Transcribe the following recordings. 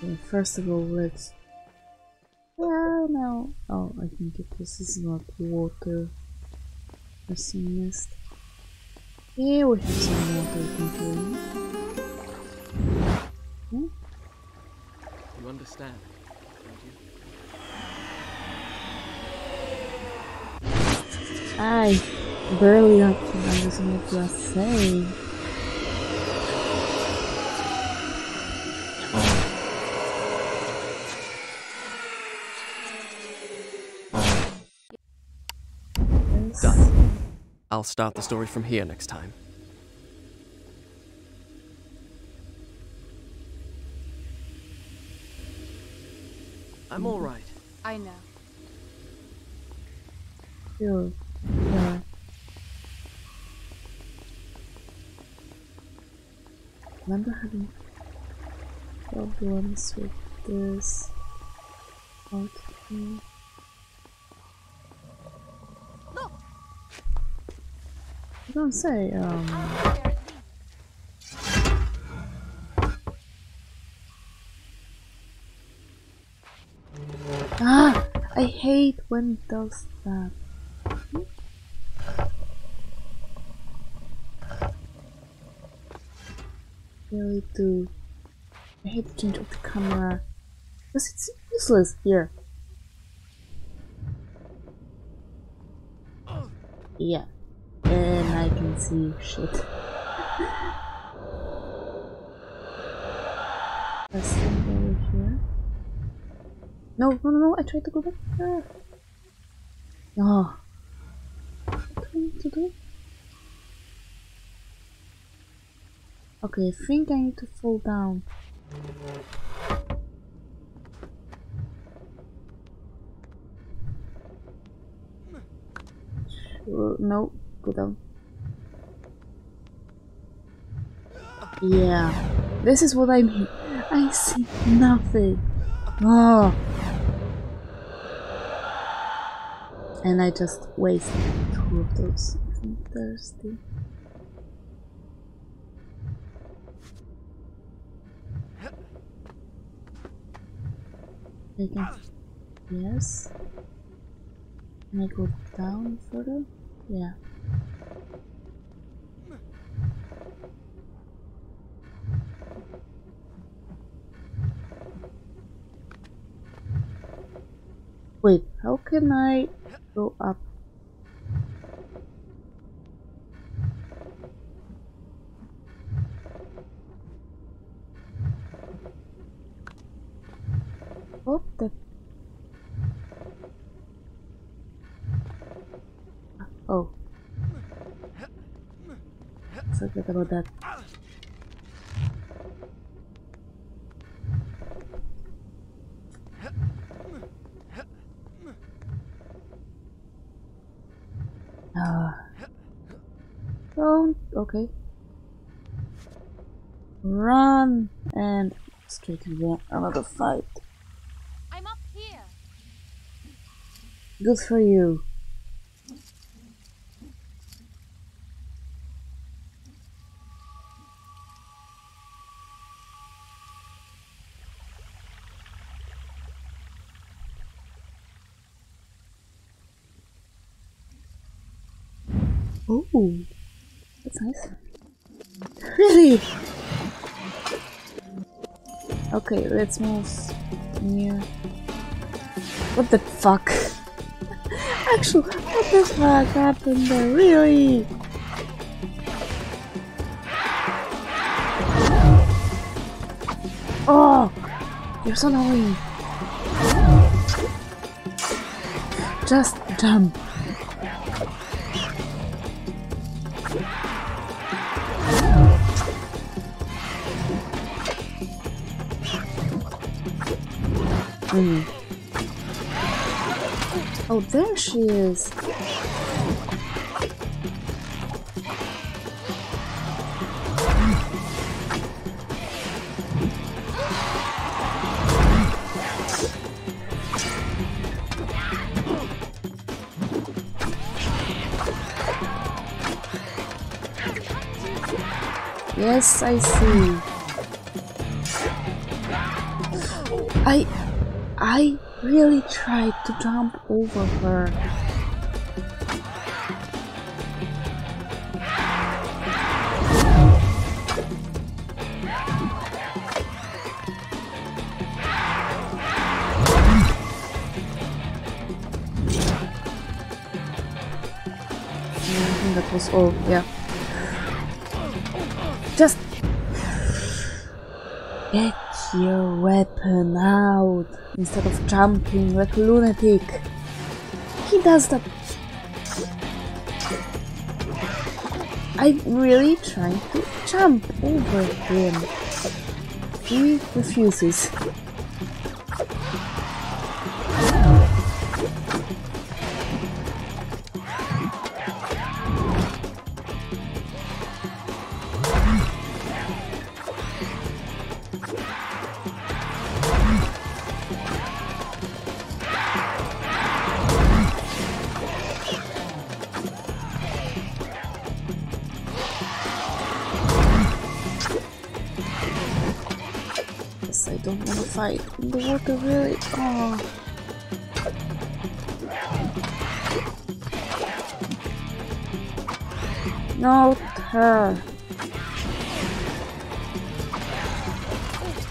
Okay, first of all, let's... Oh no! Oh, I can get this. This is not water. There's some mist. Here we have some water container. Hmm? You understand, don't you? I barely understand what you are saying. Done. I'll start the story from here next time. I'm all right. I know. Sure. Yeah. Remember having problems with this outfit? Look. I don't say I hate when it does that. Really do. I hate the change of the camera because it's useless here. Yeah, and I can see shit. Let's go over here. No, I tried to go back there. No. What do I need to do? Okay, I think I need to fall down. Sure, no, go down. Yeah, this is what I mean. I see nothing. Oh. And I just wasted 2 of those. I'm thirsty. I can... Yes. Can I go down further? Yeah. Wait, how can I go up? What the? Oh. Forget about that. Don't. Okay. Run and straight into another fight. Good for you. Oh, that's nice. Really? Okay, let's move near. What the fuck? Actually, what the fuck happened there? Really? Oh! You're so annoying! Just jump! Mm. Oh, there she is! Yes, I see. I really tried to jump over her. I think that was all, yeah. Just get your weapon out instead of jumping like a lunatic. He does that. I'm really trying to jump over him. He refuses. I don't want to fight in the water, really. Oh. Not her.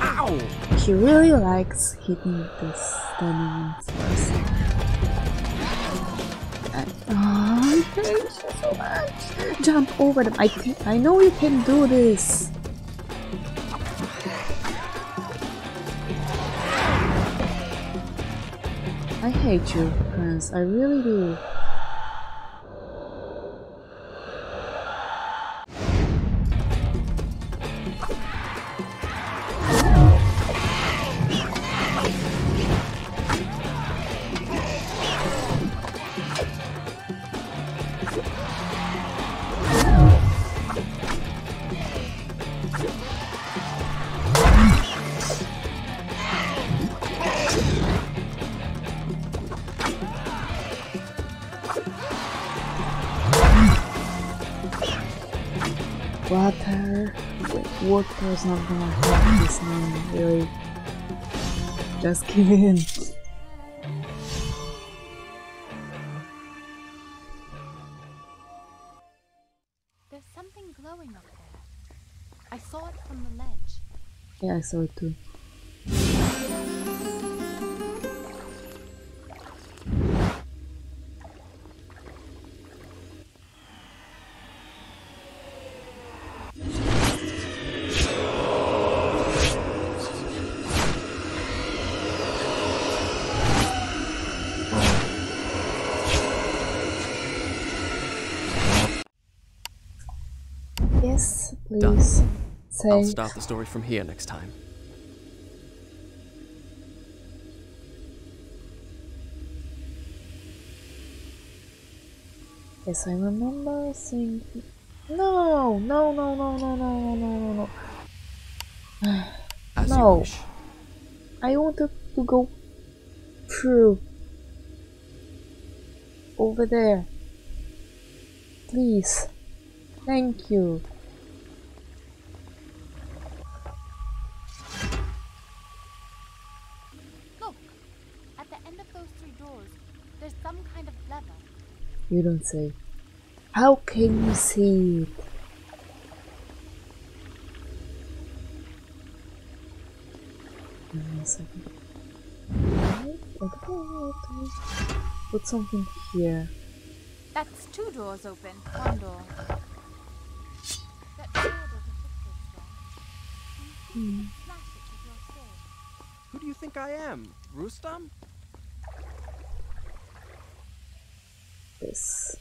Ow! She really likes hitting this stunning first. Oh, I hate you so much. Jump over them. I know you can do this. I hate you, friends. I really do. Water. Water is not gonna help this name, really. Just kidding. There's something glowing up there. I saw it from the ledge. Yeah, I saw it too. Yes, please. Done. I'll start the story from here next time. Yes, I remember seeing. No, no, no, no, no, no, no, no, no. As you wish. I wanted to go through over there. Please, thank you. There's some kind of lever. You don't say. How can you see it? Give me a second. Put something here. That's two doors open. One door. That door doesn't look this way. Smash it with your sword. Who do you think I am? Rostam? This.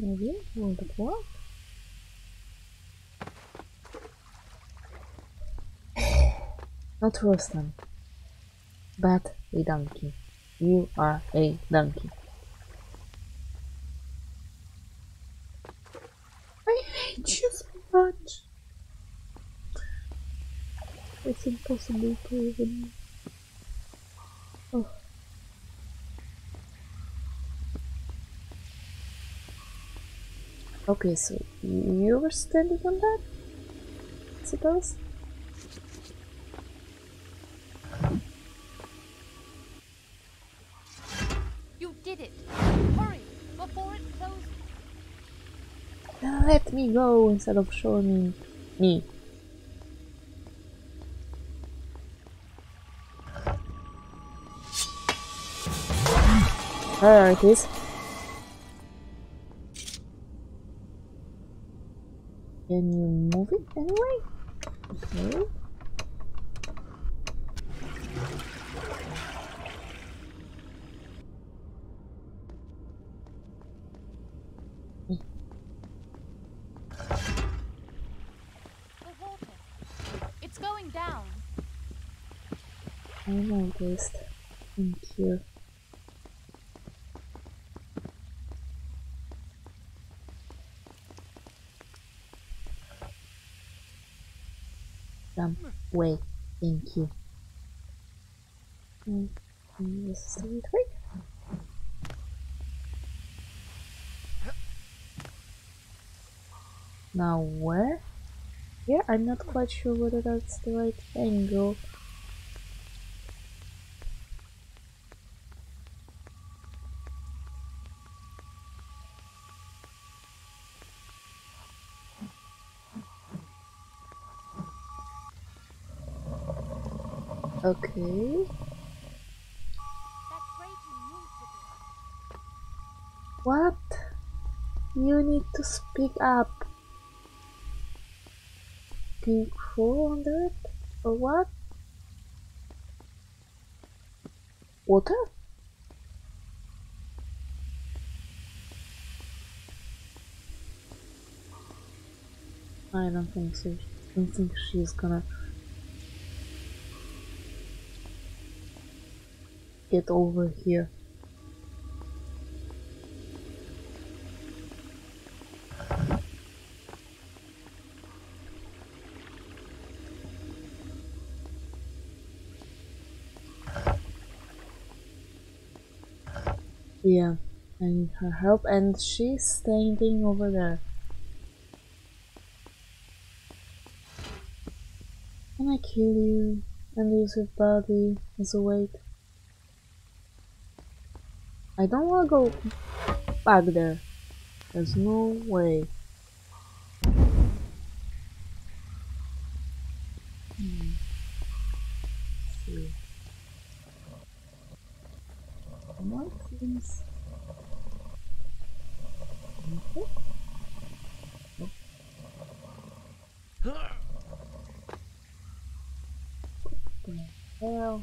Maybe will that work? Not Rostam, but a donkey. You are a donkey. I hate you so much. It's impossible to even. Oh. Okay, so you were standing on that, I suppose? You did it! Hurry! Before it closes! Now let me go instead of showing me. There it is. Can you move it anyway? Okay. The water. It's going down. I'm almost. Thank you. Wait, thank you. This is the right way. Now where? Yeah, I'm not quite sure whether that's the right angle. Okay. What? You need to speak up. Can you crawl under it? Or what? Water? I don't think so. I don't think she's gonna get over here. Yeah, I need her help, and she's standing over there. Can I kill you and use your body as a weight? I don't wanna go back there. There's no way. See. What is okay. What the hell?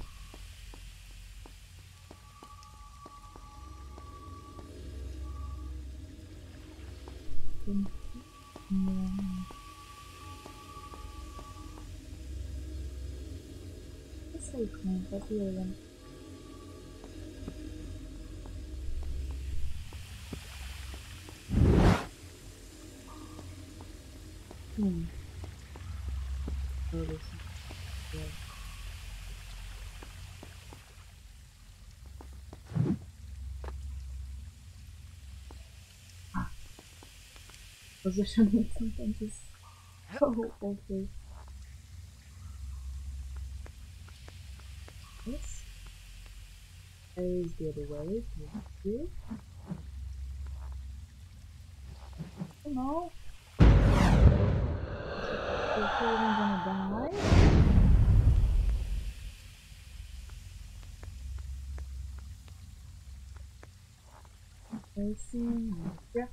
Positioning sometimes is so awful. Yes. There is the other way. Here. Oh no. I'm gonna die. I see my breath.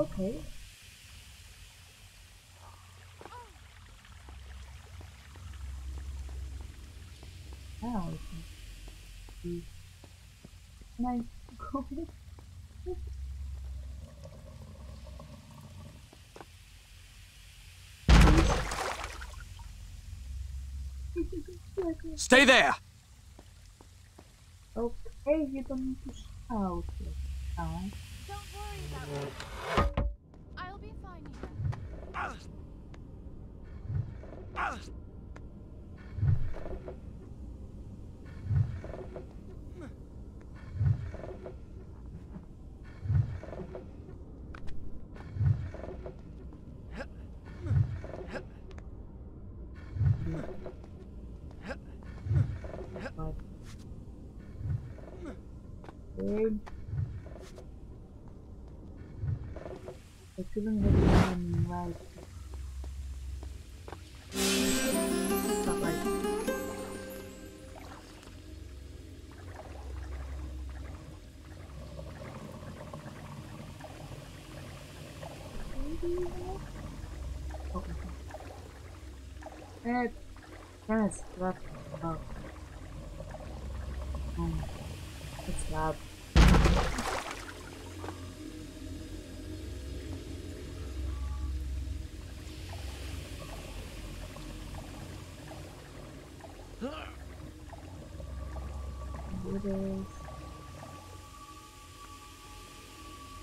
Okay. Now we can see. Can I go with it? Stay there. Okay, you don't need to. Okay. Alright. Don't worry about me. I'll be fine here. I couldn't get anything right. Not right. Okay. That is rough. Oh. It's loud.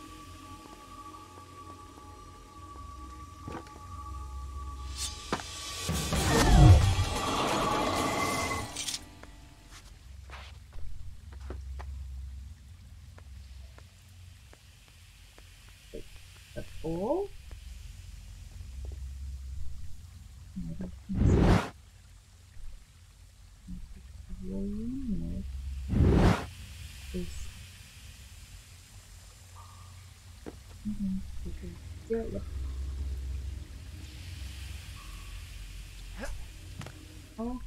This. That's all. Yeah. Oh.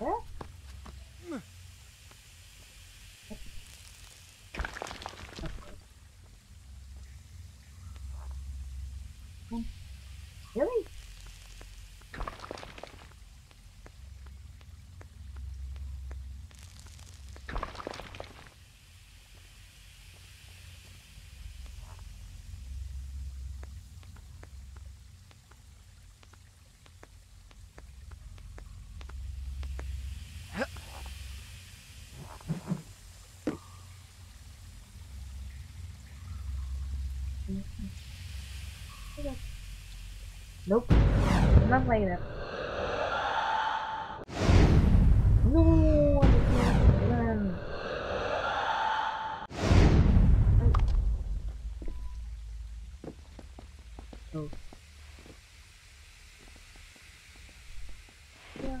Huh? Oh. Really? Nope, I'm not playing it. No, I can't run. Oh. Yeah.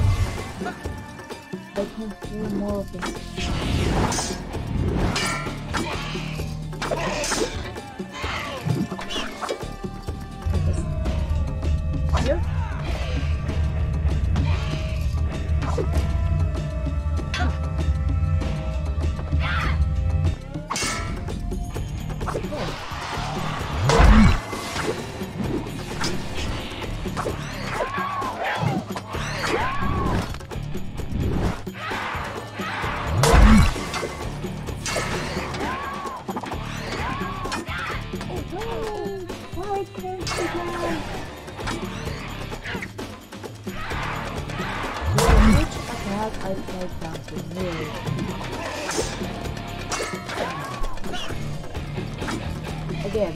I can do more of them. Here? Again.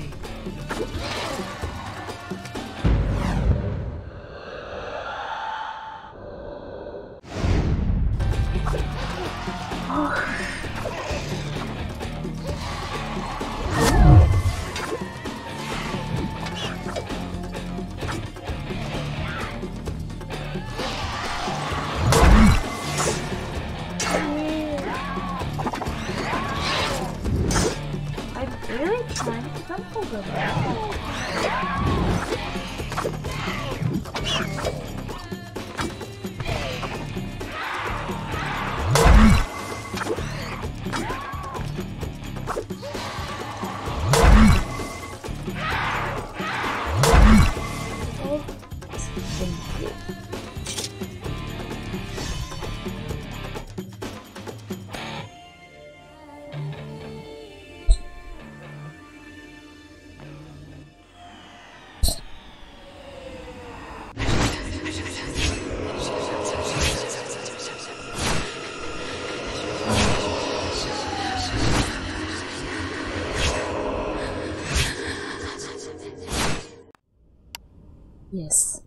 Yes,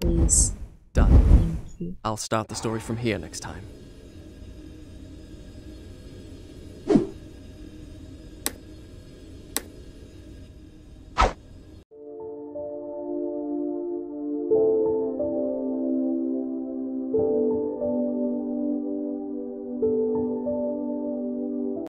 please. Done. Thank you. I'll start the story from here next time.